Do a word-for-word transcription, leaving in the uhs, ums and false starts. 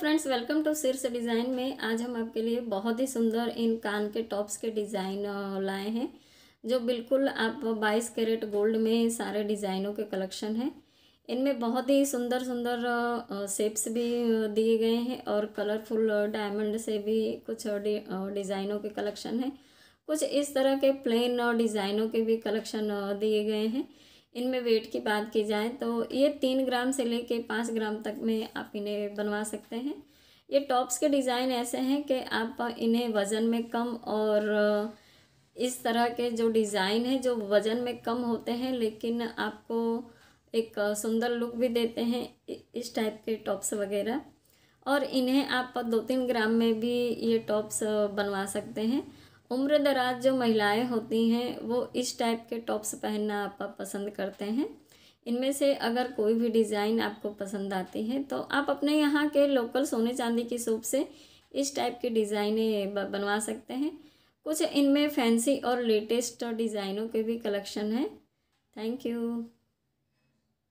Friends, welcome to Shirsh design में। आज हम आपके लिए बहुत ही सुंदर इन कान के टॉप्स के डिज़ाइन लाए हैं, जो बिल्कुल आप बाईस कैरेट गोल्ड में सारे डिज़ाइनों के कलेक्शन हैं। इनमें बहुत ही सुंदर सुंदर शेप्स भी दिए गए हैं और कलरफुल डायमंड से भी कुछ डिज़ाइनों के कलेक्शन हैं। कुछ इस तरह के प्लेन डिज़ाइनों के भी कलेक्शन दिए गए हैं। इनमें वेट की बात की जाए तो ये तीन ग्राम से लेके पाँच ग्राम तक में आप इन्हें बनवा सकते हैं। ये टॉप्स के डिज़ाइन ऐसे हैं कि आप इन्हें वज़न में कम और इस तरह के जो डिज़ाइन है जो वज़न में कम होते हैं लेकिन आपको एक सुंदर लुक भी देते हैं, इस टाइप के टॉप्स वगैरह। और इन्हें आप दो तीन ग्राम में भी ये टॉप्स बनवा सकते हैं। उम्र दराज जो महिलाएं होती हैं वो इस टाइप के टॉप्स पहनना आप पसंद करते हैं। इनमें से अगर कोई भी डिज़ाइन आपको पसंद आती है तो आप अपने यहाँ के लोकल सोने चांदी की सूप से इस टाइप की डिज़ाइनें बनवा सकते हैं। कुछ इनमें फैंसी और लेटेस्ट डिज़ाइनों के भी कलेक्शन है। Thank you.